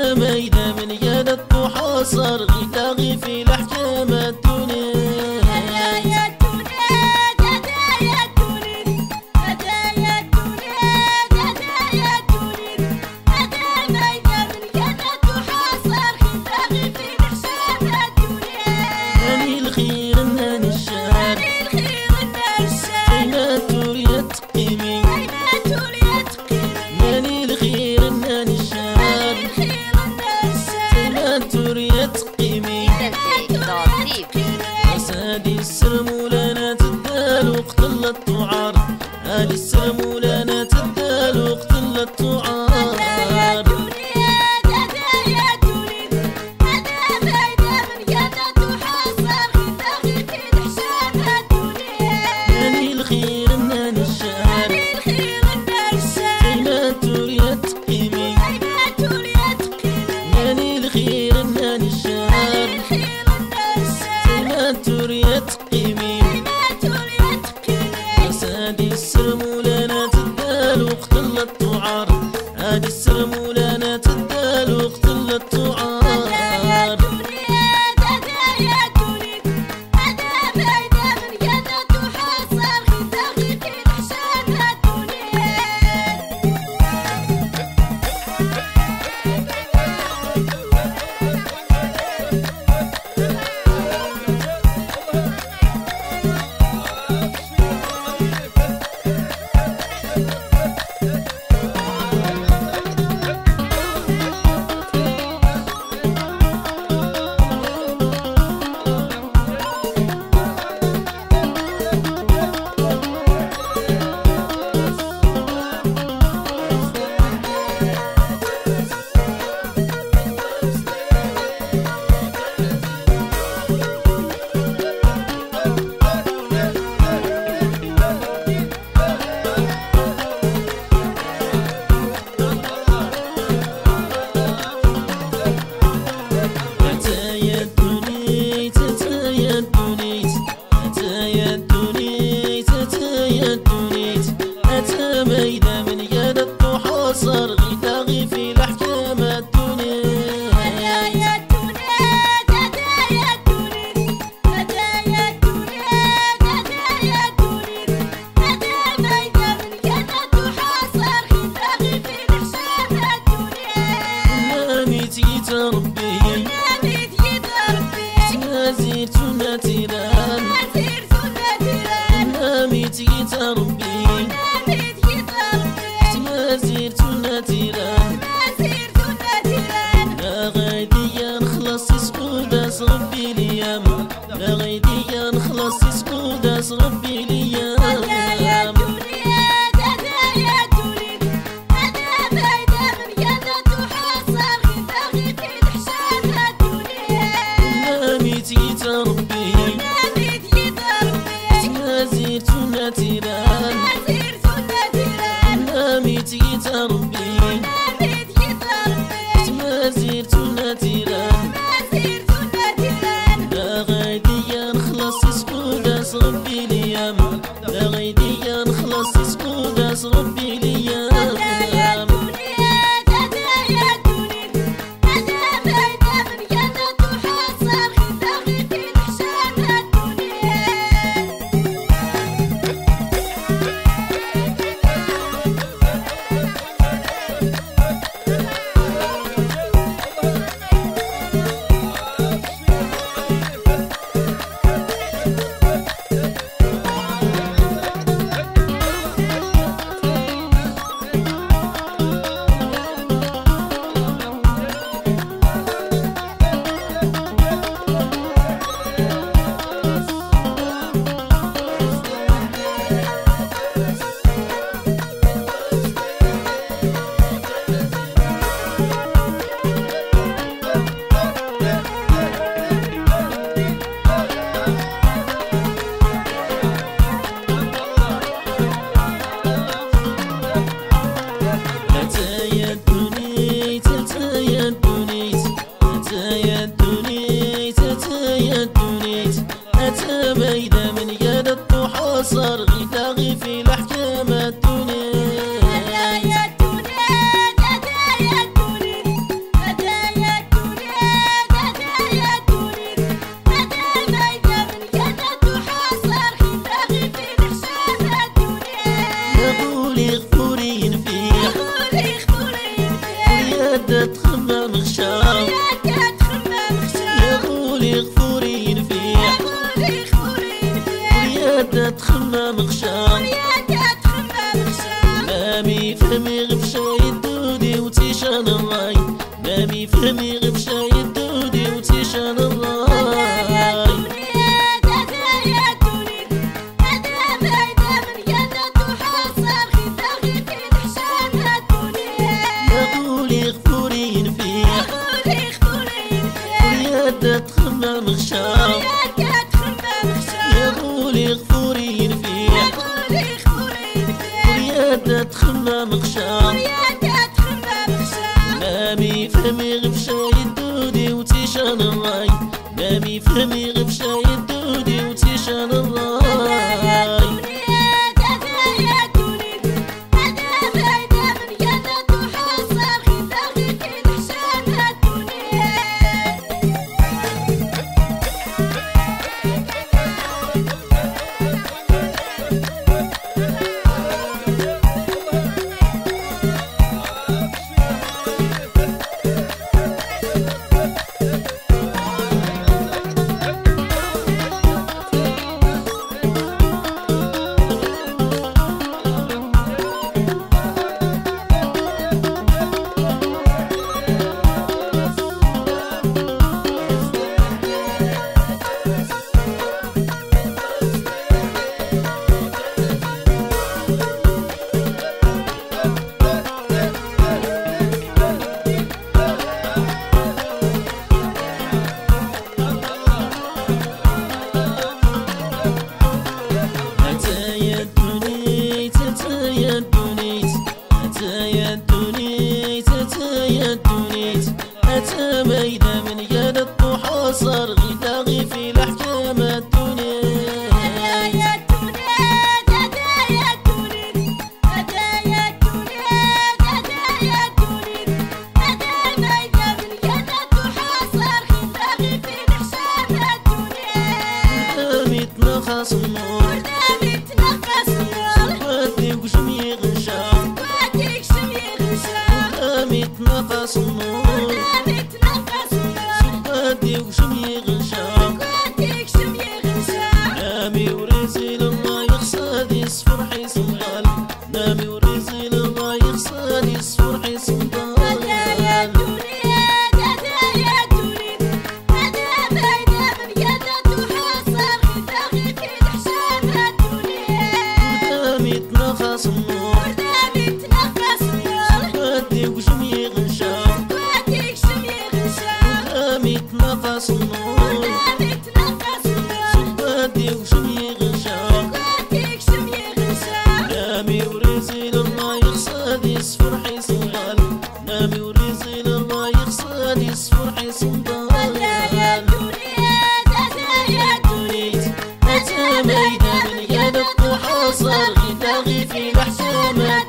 ميدة من يد الضحى صار غلاغي في الأحكام الدنيا. فمي فمي غير شايب دودي وتيشان الله تخمم مخشام مامي فهمي غفشا يدودي وتيشان الراي مامي فهمي غفشا يدودي وتيشان الراي صار غدا غي في محسومة